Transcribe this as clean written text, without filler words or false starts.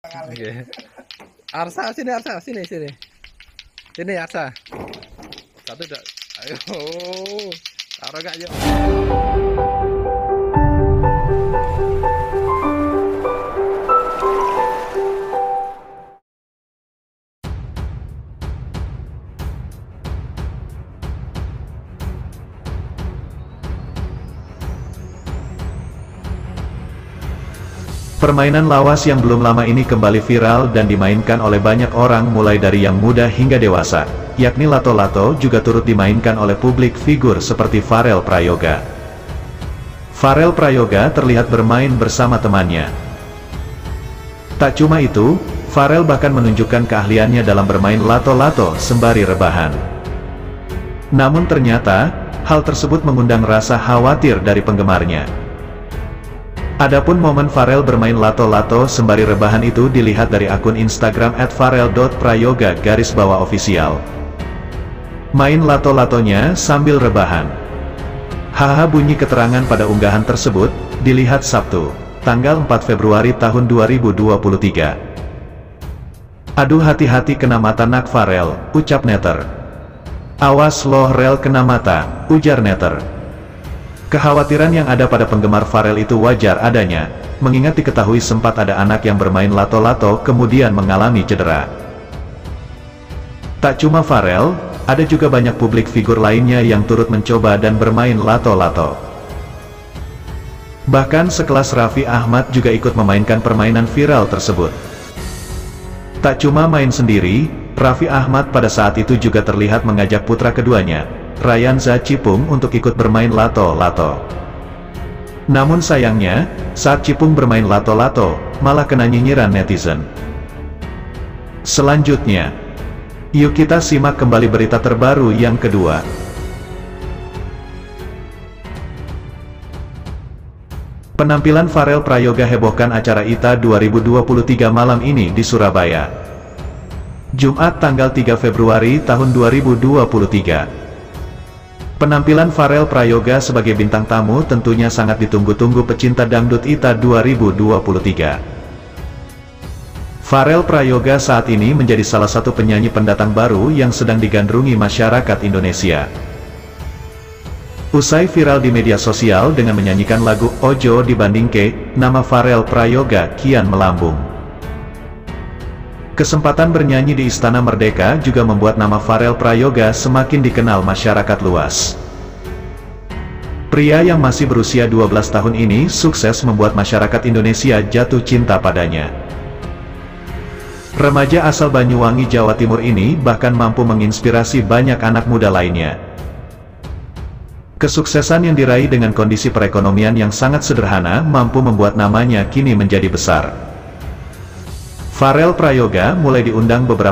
Okay. Arsa sini, Arsa sini, sini. Sini Arsa. Satu dah. Ayo. Taruh gak yuk. Permainan lawas yang belum lama ini kembali viral dan dimainkan oleh banyak orang mulai dari yang muda hingga dewasa, yakni Lato-Lato juga turut dimainkan oleh publik figur seperti Farel Prayoga. Farel Prayoga terlihat bermain bersama temannya. Tak cuma itu, Farel bahkan menunjukkan keahliannya dalam bermain Lato-Lato sembari rebahan. Namun ternyata, hal tersebut mengundang rasa khawatir dari penggemarnya. Adapun momen Farel bermain Lato-Lato sembari rebahan itu dilihat dari akun Instagram @farel.prayoga_official. Main Lato-Latonya sambil rebahan. Haha, bunyi keterangan pada unggahan tersebut dilihat Sabtu, tanggal 4 Februari tahun 2023. Aduh, hati-hati kena mata nak Farel, ucap netter. Awas loh rel kena mata, ujar netter. Kekhawatiran yang ada pada penggemar Farel itu wajar adanya, mengingat diketahui sempat ada anak yang bermain Lato-Lato kemudian mengalami cedera. Tak cuma Farel, ada juga banyak publik figur lainnya yang turut mencoba dan bermain Lato-Lato. Bahkan sekelas Raffi Ahmad juga ikut memainkan permainan viral tersebut. Tak cuma main sendiri, Raffi Ahmad pada saat itu juga terlihat mengajak putra keduanya, Rayanza Cipung, untuk ikut bermain Lato-Lato. Namun sayangnya, saat Cipung bermain Lato-Lato, malah kena nyinyiran netizen. Selanjutnya, yuk kita simak kembali berita terbaru yang kedua. Penampilan Farel Prayoga hebohkan acara ITA 2023 malam ini di Surabaya. Jumat tanggal 3 Februari tahun 2023. Penampilan Farel Prayoga sebagai bintang tamu tentunya sangat ditunggu-tunggu pecinta dangdut ITA 2023. Farel Prayoga saat ini menjadi salah satu penyanyi pendatang baru yang sedang digandrungi masyarakat Indonesia. Usai viral di media sosial dengan menyanyikan lagu Ojo Dibandingke, nama Farel Prayoga kian melambung. Kesempatan bernyanyi di Istana Merdeka juga membuat nama Farel Prayoga semakin dikenal masyarakat luas. Pria yang masih berusia 12 tahun ini sukses membuat masyarakat Indonesia jatuh cinta padanya. Remaja asal Banyuwangi, Jawa Timur ini bahkan mampu menginspirasi banyak anak muda lainnya. Kesuksesan yang diraih dengan kondisi perekonomian yang sangat sederhana mampu membuat namanya kini menjadi besar. Farel Prayoga mulai diundang beberapa